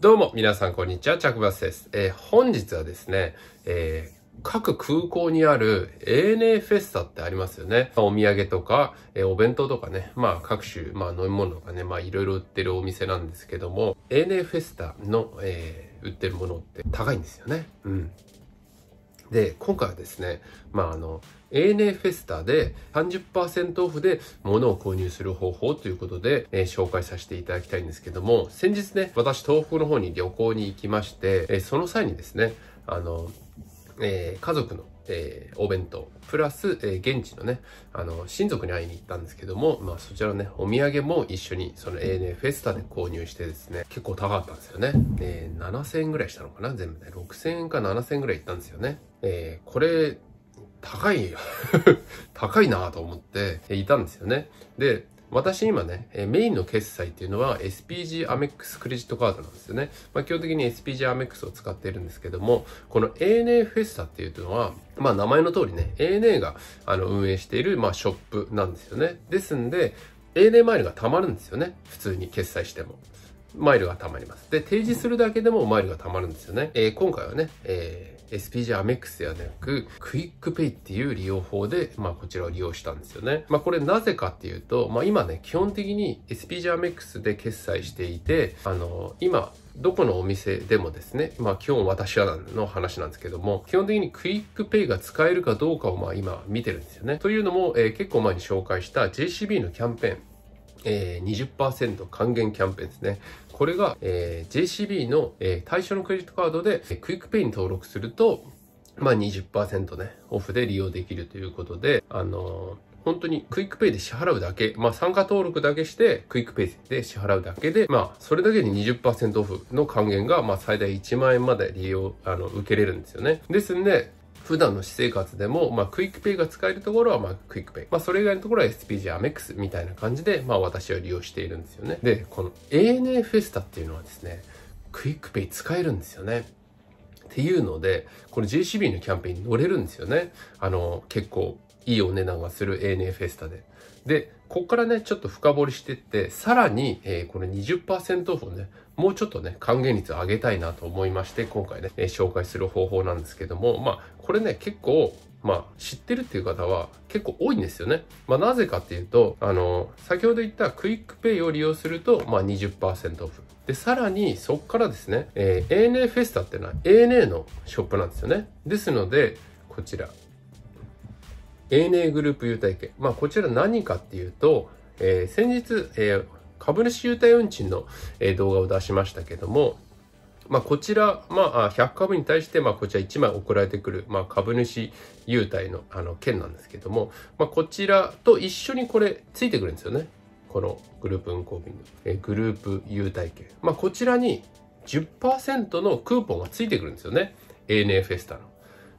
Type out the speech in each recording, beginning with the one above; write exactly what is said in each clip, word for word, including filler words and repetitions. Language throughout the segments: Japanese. どうも皆さんこんにちは、着バスです。えー、本日はですね、えー、各空港にある エーエヌエー フェスタってありますよね。お土産とか、えー、お弁当とかね、まあ各種、まあ飲み物とかね、まあいろいろ売ってるお店なんですけども、エーエヌエー フェスタの、えー、売ってるものって高いんですよね。うん。で、今回はですね、まああの、エーエヌエー フェスタで さんじゅっパーセント オフで物を購入する方法ということで、えー、紹介させていただきたいんですけども、先日ね、私東北の方に旅行に行きまして、えー、その際にですね、あの、えー、家族の、えー、お弁当、プラス、えー、現地のね、あの、親族に会いに行ったんですけども、まあそちらのね、お土産も一緒にその エーエヌエー フェスタで購入してですね、結構高かったんですよね。えー、ななせんえんぐらいしたのかな、全部ね、ろくせんえんかななせんえんぐらいいったんですよね。えー、これ、高い高いなぁと思っていたんですよね。で、私今ね、メインの決済っていうのは エスピージー Amex クレジットカードなんですよね。まあ、基本的に エスピージー Amex を使っているんですけども、この エーエヌエー フェスタっていうのは、まあ名前の通りね、エーエヌエー があの運営しているまあショップなんですよね。ですんで、エーエヌエー マイルが貯まるんですよね。普通に決済しても。マイルが貯まります。で、提示するだけでもマイルが貯まるんですよね。えー、今回はね、えーエスピージー Amex ではなく、クイックペイっていう利用法で、まあこちらを利用したんですよね。まあこれなぜかっていうと、まあ今ね、基本的に エスピージー Amex で決済していて、あの、今、どこのお店でもですね、まあ基本私はの話なんですけども、基本的にクイックペイが使えるかどうかをまあ今見てるんですよね。というのも、えー、結構前に紹介した ジェイシービー のキャンペーン、えー、にじゅっパーセント 還元キャンペーンですね。これが、えー、ジェイシービー の、えー、対象のクレジットカードで、えー、クイックペイに登録すると、まあ にじゅっパーセント ね、オフで利用できるということで、あのー、本当にクイックペイで支払うだけ、まあ参加登録だけして、クイックペイで支払うだけで、まあそれだけで にじゅっパーセント オフの還元が、まあ最大いちまんえんまで利用、あの、受けれるんですよね。ですんで、普段の私生活でも、まあ、クイックペイが使えるところは、まあ、クイックペイ。まあ、それ以外のところは エスピージー Amex みたいな感じで、まあ、私は利用しているんですよね。で、この エーエヌエー フェスタっていうのはですね、クイックペイ使えるんですよね。っていうので、この ジェイシービー のキャンペーンに乗れるんですよね。あの、結構いいお値段がする エーエヌエー フェスタで。で、ここからね、ちょっと深掘りしていって、さらに、えー、この にじゅっパーセント オフをね、もうちょっとね、還元率を上げたいなと思いまして、今回ね、えー、紹介する方法なんですけども、まあ、これね、結構、まあ、知ってるっていう方は結構多いんですよね。まあ、なぜかっていうと、あの、先ほど言ったクイックペイを利用すると、まあ、にじゅっパーセント オフ。で、さらに、そこからですね、えー、エーエヌエー フェスタっていうのは エーエヌエー のショップなんですよね。ですので、こちら。エーエヌエー グループ優待券。まあ、こちら何かっていうと、えー、先日、えー、株主優待運賃の、えー、動画を出しましたけども、まあ、こちら、まあ、ひゃく株に対して、まあ、こちらいちまい送られてくる、まあ、株主優待の、あの、券なんですけども、まあ、こちらと一緒にこれ、ついてくるんですよね。このグループ運行便の、えー、グループ優待券。まあ、こちらに じゅっパーセント のクーポンがついてくるんですよね。エーエヌエー フェスタの。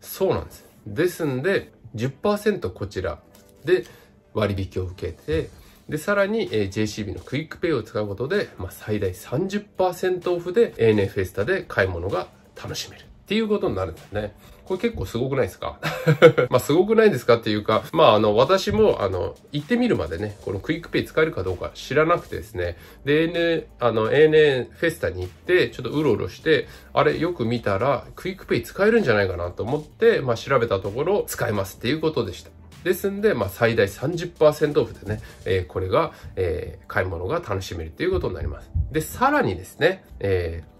そうなんです。ですんで、じゅっパーセント こちらで割引を受けて、で、さらに ジェイシービー のクイックペイを使うことで、まあ、最大 さんじゅっパーセント オフで エーエヌエー フェスタで買い物が楽しめるっていうことになるんですね。これ結構すごくないですかまあすごくないですかっていうか、まああの私もあの行ってみるまでね、このクイックペイ使えるかどうか知らなくてですね、で、エーエヌエー、あの エーエヌエー フェスタに行って、ちょっとうろうろして、あれよく見たらクイックペイ使えるんじゃないかなと思って、まあ調べたところ使えますっていうことでした。ですんで、まあ最大 さんじゅっパーセント オフでね、えー、これが、えー、買い物が楽しめるということになります。で、さらにですね、えー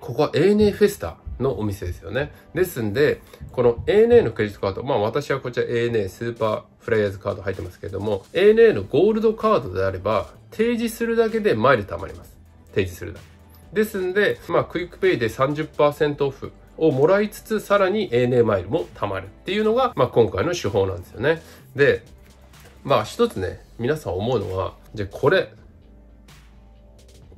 ここは エーエヌエー フェスタのお店ですよね。ですんで、この エーエヌエー のクレジットカード、まあ私はこちら エーエヌエー スーパーフライヤーズカード入ってますけれども、エーエヌエー のゴールドカードであれば、提示するだけでマイル貯まります。提示するだけ。ですんで、まあクイックペイで さんじゅっパーセント オフをもらいつつ、さらに エーエヌエー マイルも貯まるっていうのが、まあ今回の手法なんですよね。で、まあ一つね、皆さん思うのは、じゃあこれ、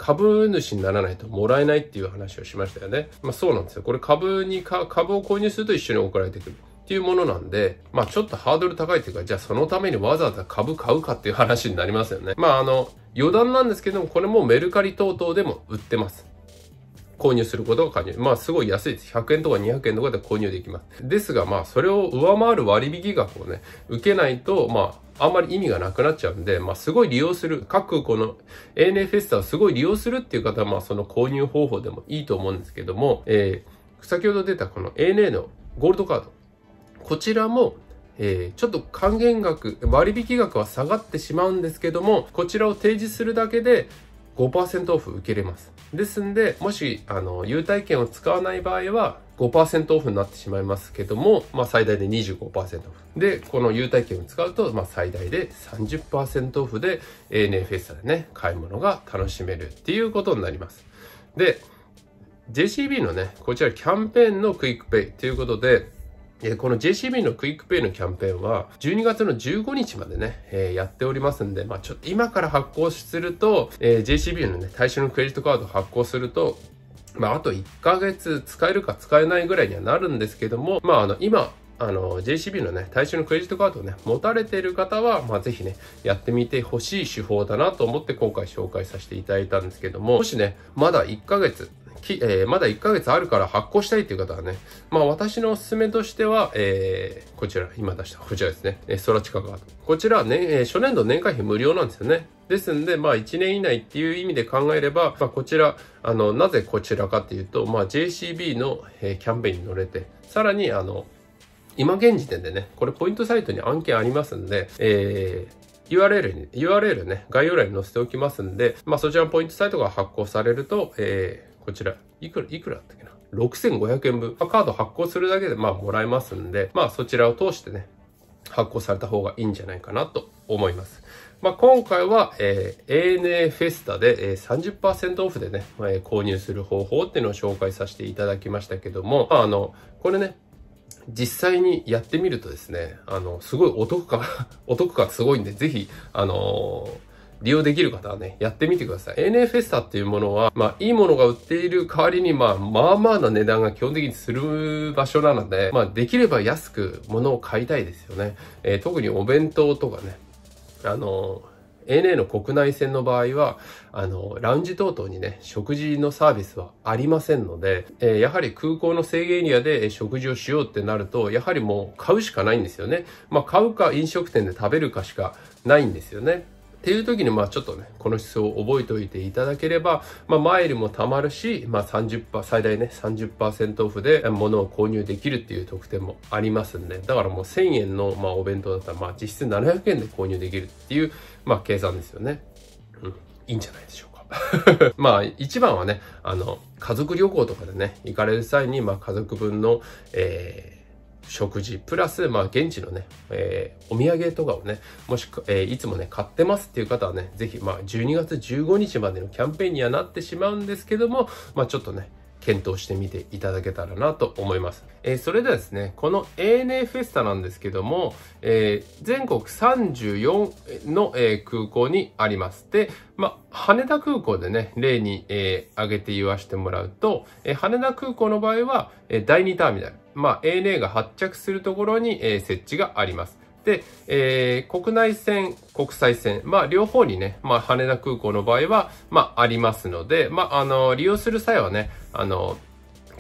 株主にならないともらえないっていう話をしましたよね。まあそうなんですよ。これ株にか、株を購入すると一緒に送られてくるっていうものなんで、まあちょっとハードル高いっていうか、じゃあそのためにわざわざ株買うかっていう話になりますよね。まああの、余談なんですけども、これもメルカリ等々でも売ってます。購入することが可能。まあすごい安いです。ひゃくえんとかにひゃくえんとかで購入できます。ですが、まあそれを上回る割引額をね、受けないと、まあ、あんまり意味がなくなっちゃうんで、まあ、すごい利用する、各この エーエヌエー フェスタをすごい利用するっていう方は、まあ、その購入方法でもいいと思うんですけども、えー、先ほど出たこの エーエヌエー のゴールドカード。こちらも、えー、ちょっと還元額、割引額は下がってしまうんですけども、こちらを提示するだけで ごパーセント オフ受けれます。ですんで、もし、あの、優待券を使わない場合は、ごパーセント オフになってしまいますけども、まあ最大で にじゅうごパーセント オフ。で、この優待券を使うと、まあ最大で さんじゅっパーセント オフで エーエヌエー フェスタでね、買い物が楽しめるっていうことになります。で、ジェイシービー のね、こちらキャンペーンのクイックペイということで、この ジェイシービー のクイックペイのキャンペーンはじゅうにがつのじゅうごにちまでね、えー、やっておりますんで、まあちょっと今から発行すると、えー、ジェイシービー のね、対象のクレジットカードを発行すると、まあ、あといっかげつ使えるか使えないぐらいにはなるんですけども、まあ、あの、今、あの、ジェイシービー のね、対象のクレジットカードをね、持たれている方は、まあ、ぜひね、やってみてほしい手法だなと思って今回紹介させていただいたんですけども、もしね、まだいっかげつ、きえー、まだいっかげつあるから発行したいという方はね、まあ、私のおすすめとしては、えー、こちら、今出した、こちらですね、えー、ソラチカカード。こちらね、えー、初年度年会費無料なんですよね。ですんで、まあ、いちねん以内っていう意味で考えれば、まあ、こちら、あの、なぜこちらかっていうと、まあ、ジェイシービー の、えー、キャンペーンに乗れて、さらに、あの、今現時点でね、これポイントサイトに案件ありますんで、えー、ユーアールエル に、ユーアールエル ね、概要欄に載せておきますんで、まあ、そちらのポイントサイトが発行されると、えー、こちら、いくら、いくらだったっけな ?ろくせんごひゃくえんぶん。カード発行するだけで、まあ、もらえますんで、まあ、そちらを通してね、発行された方がいいんじゃないかなと思います。まあ、今回は、えー、エーエヌエー フェスタで、えー、さんじゅっパーセント オフでね、えー、購入する方法っていうのを紹介させていただきましたけども、まあ、あの、これね、実際にやってみるとですね、あの、すごいお得感、お得感すごいんで、ぜひ、あのー、利用できる方はね、やってみてください。エーエヌエー フェスタっていうものは、まあ、いいものが売っている代わりに、まあ、まあまあな値段が基本的にする場所なので、まあ、できれば安く物を買いたいですよね。えー、特にお弁当とかね、あの、エーエヌエー の国内線の場合は、あの、ラウンジ等々にね、食事のサービスはありませんので、えー、やはり空港の制限エリアで食事をしようってなると、やはりもう買うしかないんですよね。まあ、買うか飲食店で食べるかしかないんですよね。っていう時に、まあちょっとね、この思想を覚えておいていただければ、まあマイルも貯まるし、まあ さんじゅっパーセント、最大ね、さんじゅっパーセント オフで物を購入できるっていう特典もありますんで、だからもうせんえんのまあお弁当だったら、まあ実質ななひゃくえんで購入できるっていう、まあ計算ですよね。うん、いいんじゃないでしょうか。まあ一番はね、あの、家族旅行とかでね、行かれる際に、まあ家族分の、えー、食事、プラス、まあ、現地のね、えー、お土産とかをね、もしく、えー、いつもね、買ってますっていう方はね、ぜひ、まあ、じゅうにがつじゅうごにちまでのキャンペーンにはなってしまうんですけども、まあ、ちょっとね、検討してみていただけたらなと思います。えー、それではですね、この エーエヌエー フェスタなんですけども、えー、全国さんじゅうよんの、えー、空港にあります。で、まあ、羽田空港でね、例に、えー、挙げて言わせてもらうと、えー、羽田空港の場合は、えー、だいにターミナル。まあ、エーエヌエー が発着するところに、えー、設置があります。で、えー、国内線、国際線、まあ、両方にね、まあ、羽田空港の場合は、まあ、ありますので、まあ、あの、利用する際はね、あの、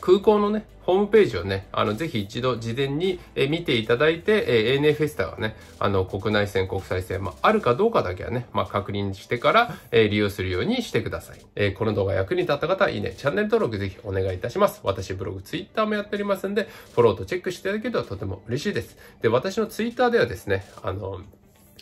空港のね、ホームページをね、あの、ぜひ一度事前に見ていただいて、えー、エーエヌエー フェスタがね、あの、国内線、国際線、まあ、あるかどうかだけはね、まあ、確認してから、えー、利用するようにしてください。えー、この動画役に立った方は、いいね、チャンネル登録ぜひお願いいたします。私、ブログ、ツイッターもやっておりますんで、フォローとチェックしていただけるととても嬉しいです。で、私のツイッターではですね、あの、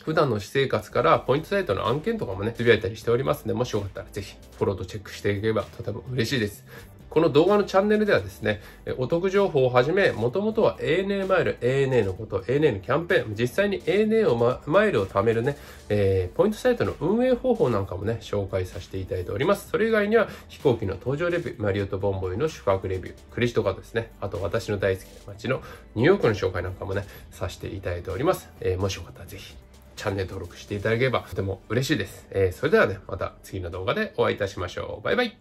普段の私生活からポイントサイトの案件とかもね、つぶやいたりしておりますので、もしよかったらぜひフォローとチェックしていければとても嬉しいです。この動画のチャンネルではですね、お得情報をはじめ、もともとは エーエヌエー マイル、エーエヌエー のこと、エーエヌエー のキャンペーン、実際に エーエヌエー を、ま、マイルを貯めるね、えー、ポイントサイトの運営方法なんかもね、紹介させていただいております。それ以外には、飛行機の搭乗レビュー、マリオットボンボイの宿泊レビュー、クレジットカードですね、あと私の大好きな街のニューヨークの紹介なんかもね、させていただいております。えー、もしよかったらぜひ、チャンネル登録していただければとても嬉しいです。えー、それではね、また次の動画でお会いいたしましょう。バイバイ。